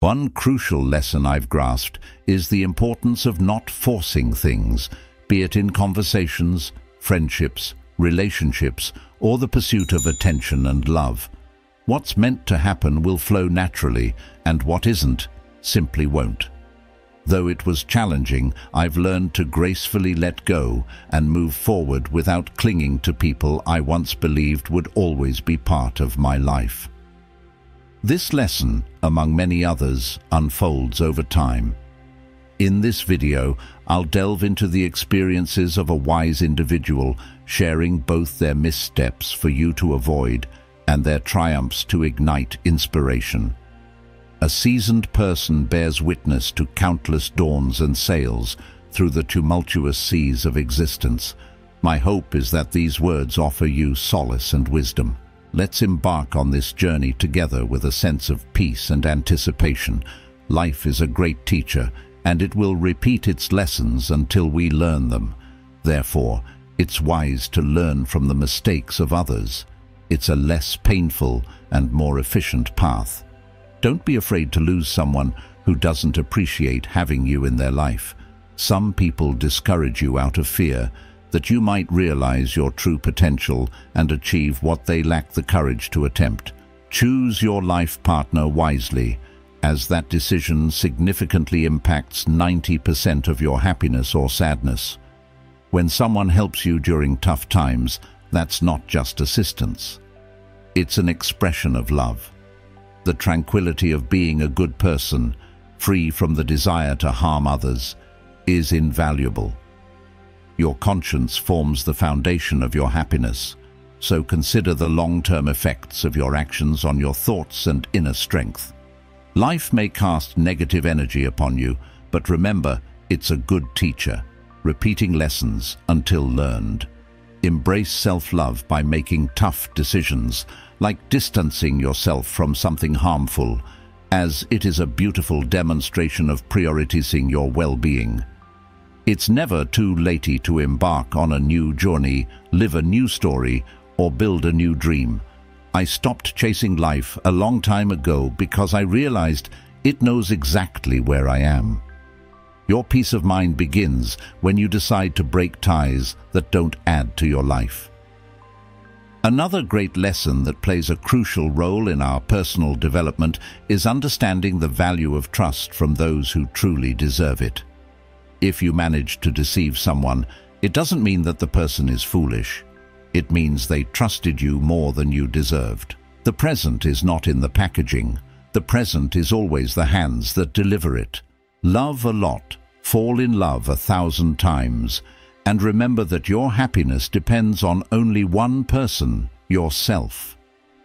One crucial lesson I've grasped is the importance of not forcing things, be it in conversations, friendships, relationships, or the pursuit of attention and love. What's meant to happen will flow naturally, and what isn't simply won't. Though it was challenging, I've learned to gracefully let go and move forward without clinging to people I once believed would always be part of my life. This lesson, among many others, unfolds over time. In this video, I'll delve into the experiences of a wise individual, sharing both their missteps for you to avoid and their triumphs to ignite inspiration. A seasoned person bears witness to countless dawns and sails through the tumultuous seas of existence. My hope is that these words offer you solace and wisdom. Let's embark on this journey together with a sense of peace and anticipation. Life is a great teacher, and it will repeat its lessons until we learn them. Therefore, it's wise to learn from the mistakes of others. It's a less painful and more efficient path. Don't be afraid to lose someone who doesn't appreciate having you in their life. Some people discourage you out of fear that you might realize your true potential and achieve what they lack the courage to attempt. Choose your life partner wisely, as that decision significantly impacts 90% of your happiness or sadness. When someone helps you during tough times, that's not just assistance. It's an expression of love. The tranquility of being a good person, free from the desire to harm others, is invaluable. Your conscience forms the foundation of your happiness, so consider the long-term effects of your actions on your thoughts and inner strength. Life may cast negative energy upon you, but remember, it's a good teacher, repeating lessons until learned. Embrace self-love by making tough decisions, like distancing yourself from something harmful, as it is a beautiful demonstration of prioritizing your well-being. It's never too late to embark on a new journey, live a new story, or build a new dream. I stopped chasing life a long time ago because I realized it knows exactly where I am. Your peace of mind begins when you decide to break ties that don't add to your life. Another great lesson that plays a crucial role in our personal development is understanding the value of trust from those who truly deserve it. If you manage to deceive someone, it doesn't mean that the person is foolish. It means they trusted you more than you deserved. The present is not in the packaging. The present is always the hands that deliver it. Love a lot, fall in love 1,000 times, and remember that your happiness depends on only one person, yourself.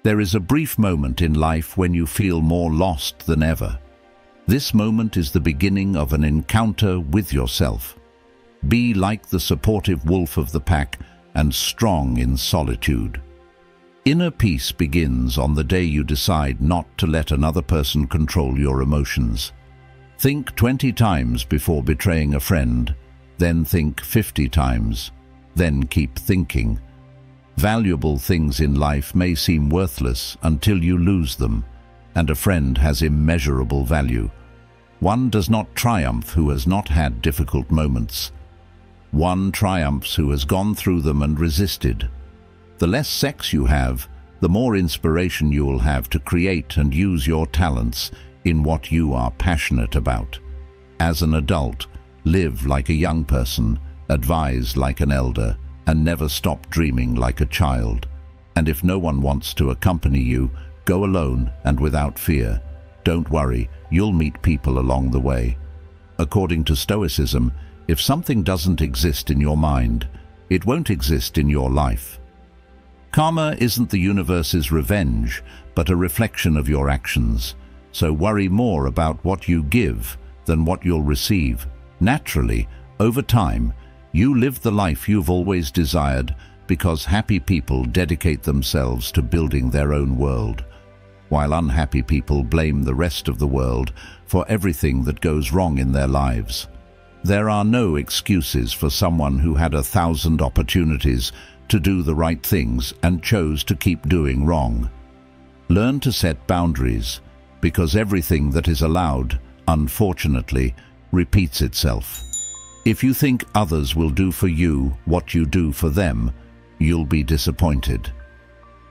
There is a brief moment in life when you feel more lost than ever. This moment is the beginning of an encounter with yourself. Be like the supportive wolf of the pack and strong in solitude. Inner peace begins on the day you decide not to let another person control your emotions. Think 20 times before betraying a friend, then think 50 times, then keep thinking. Valuable things in life may seem worthless until you lose them, and a friend has immeasurable value. One does not triumph who has not had difficult moments. One triumphs who has gone through them and resisted. The less sex you have, the more inspiration you will have to create and use your talents in what you are passionate about. As an adult, live like a young person, advise like an elder, and never stop dreaming like a child. And if no one wants to accompany you, go alone and without fear. Don't worry, you'll meet people along the way. According to Stoicism, if something doesn't exist in your mind, it won't exist in your life. Karma isn't the universe's revenge, but a reflection of your actions. So worry more about what you give than what you'll receive. Naturally, over time, you live the life you've always desired because happy people dedicate themselves to building their own world, while unhappy people blame the rest of the world for everything that goes wrong in their lives. There are no excuses for someone who had 1,000 opportunities to do the right things and chose to keep doing wrong. Learn to set boundaries, because everything that is allowed, unfortunately, repeats itself. If you think others will do for you what you do for them, you'll be disappointed.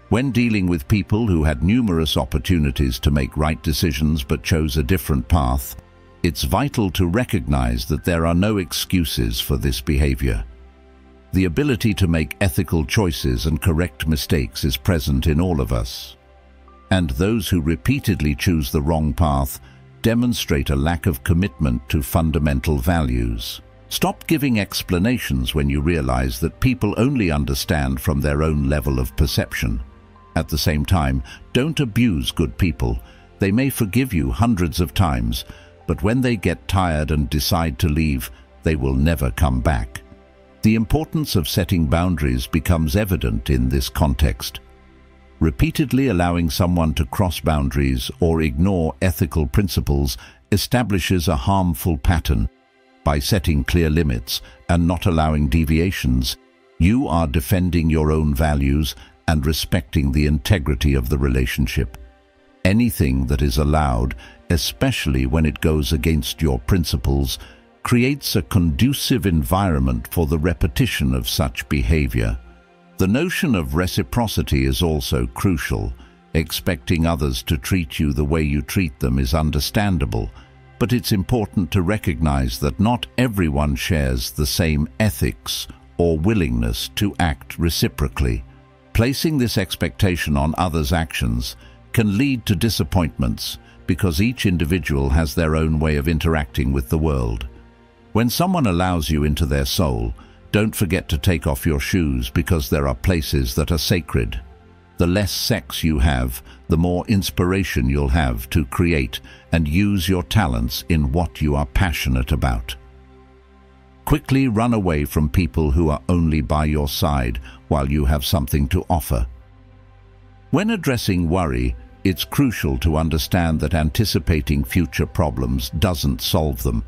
When dealing with people who had numerous opportunities to make right decisions but chose a different path, it's vital to recognize that there are no excuses for this behavior. The ability to make ethical choices and correct mistakes is present in all of us. And those who repeatedly choose the wrong path demonstrate a lack of commitment to fundamental values. Stop giving explanations when you realize that people only understand from their own level of perception. At the same time, don't abuse good people. They may forgive you hundreds of times, but when they get tired and decide to leave, they will never come back. The importance of setting boundaries becomes evident in this context. Repeatedly allowing someone to cross boundaries or ignore ethical principles establishes a harmful pattern. By setting clear limits and not allowing deviations, you are defending your own values and respecting the integrity of the relationship. Anything that is allowed, especially when it goes against your principles, creates a conducive environment for the repetition of such behavior. The notion of reciprocity is also crucial. Expecting others to treat you the way you treat them is understandable, but it's important to recognize that not everyone shares the same ethics or willingness to act reciprocally. Placing this expectation on others' actions can lead to disappointments because each individual has their own way of interacting with the world. When someone allows you into their soul, don't forget to take off your shoes because there are places that are sacred. The less sex you have, the more inspiration you'll have to create and use your talents in what you are passionate about. Quickly run away from people who are only by your side while you have something to offer. When addressing worry, it's crucial to understand that anticipating future problems doesn't solve them.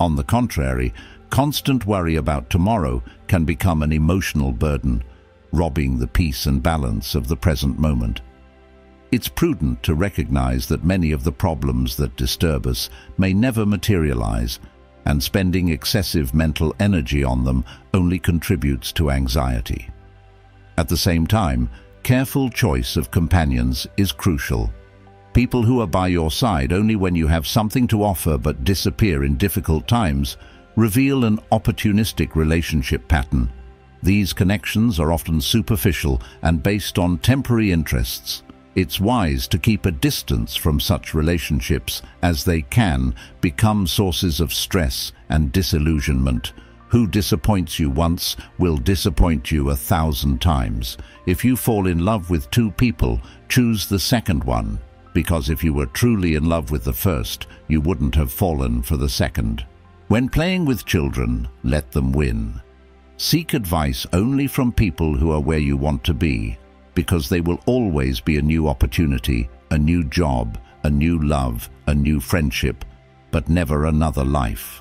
On the contrary, constant worry about tomorrow can become an emotional burden, robbing the peace and balance of the present moment. It's prudent to recognize that many of the problems that disturb us may never materialize, and spending excessive mental energy on them only contributes to anxiety. At the same time, careful choice of companions is crucial. People who are by your side only when you have something to offer but disappear in difficult times reveal an opportunistic relationship pattern. These connections are often superficial and based on temporary interests. It's wise to keep a distance from such relationships as they can become sources of stress and disillusionment. Who disappoints you once will disappoint you 1,000 times. If you fall in love with two people, choose the second one, because if you were truly in love with the first, you wouldn't have fallen for the second. When playing with children, let them win. Seek advice only from people who are where you want to be, because they will always be a new opportunity, a new job, a new love, a new friendship, but never another life.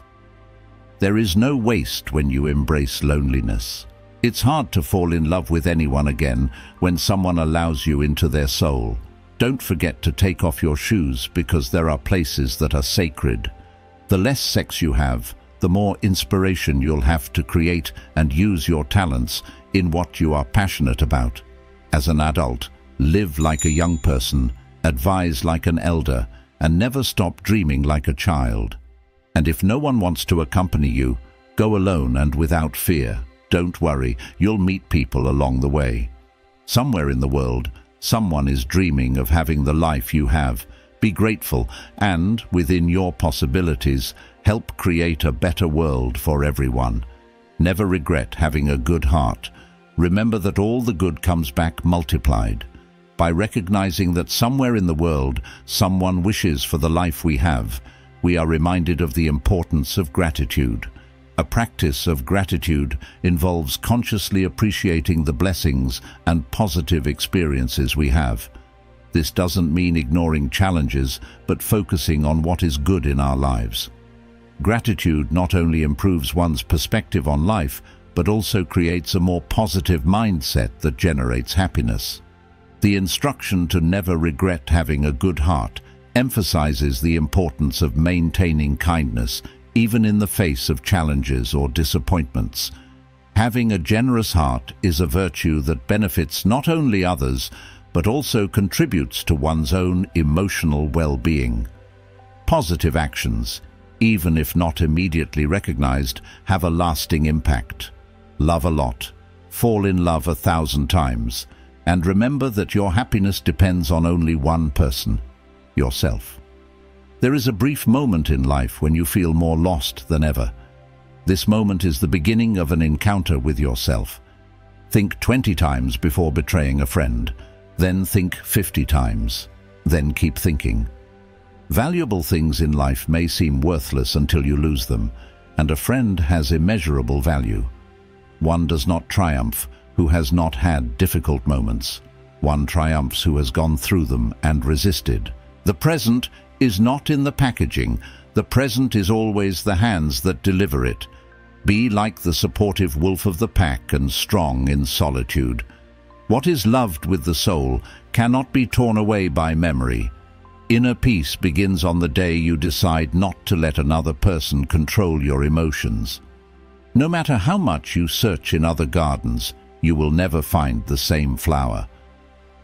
There is no waste when you embrace loneliness. It's hard to fall in love with anyone again when someone allows you into their soul. Don't forget to take off your shoes because there are places that are sacred. The less sex you have, the more inspiration you'll have to create and use your talents in what you are passionate about. As an adult, live like a young person, advise like an elder, and never stop dreaming like a child. And if no one wants to accompany you, go alone and without fear. Don't worry, you'll meet people along the way. Somewhere in the world, someone is dreaming of having the life you have. Be grateful and, within your possibilities, help create a better world for everyone. Never regret having a good heart. Remember that all the good comes back multiplied. By recognizing that somewhere in the world, someone wishes for the life we have, we are reminded of the importance of gratitude. A practice of gratitude involves consciously appreciating the blessings and positive experiences we have. This doesn't mean ignoring challenges, but focusing on what is good in our lives. Gratitude not only improves one's perspective on life, but also creates a more positive mindset that generates happiness. The instruction to never regret having a good heart emphasizes the importance of maintaining kindness, even in the face of challenges or disappointments. Having a generous heart is a virtue that benefits not only others, but also contributes to one's own emotional well-being. Positive actions, even if not immediately recognized, have a lasting impact. Love a lot, fall in love 1,000 times, and remember that your happiness depends on only one person, yourself. There is a brief moment in life when you feel more lost than ever. This moment is the beginning of an encounter with yourself. Think 20 times before betraying a friend, then think 50 times, then keep thinking. Valuable things in life may seem worthless until you lose them, and a friend has immeasurable value. One does not triumph who has not had difficult moments. One triumphs who has gone through them and resisted. The present is not in the packaging. The present is always the hands that deliver it. Be like the supportive wolf of the pack and strong in solitude. What is loved with the soul cannot be torn away by memory. Inner peace begins on the day you decide not to let another person control your emotions. No matter how much you search in other gardens, you will never find the same flower.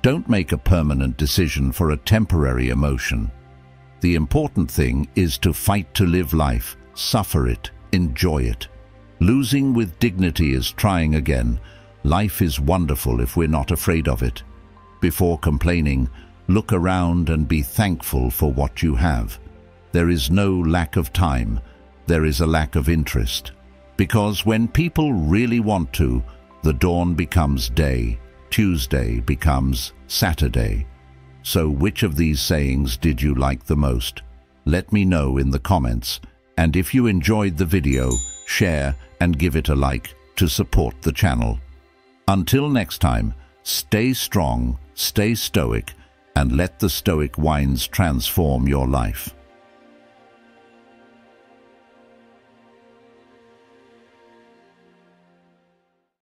Don't make a permanent decision for a temporary emotion. The important thing is to fight to live life, suffer it, enjoy it. Losing with dignity is trying again. Life is wonderful if we're not afraid of it. Before complaining, look around and be thankful for what you have. There is no lack of time. There is a lack of interest. Because when people really want to, the dawn becomes day. Tuesday becomes Saturday. So which of these sayings did you like the most? Let me know in the comments. And if you enjoyed the video, share and give it a like to support the channel. Until next time, stay strong, stay stoic, and let the stoic wines transform your life.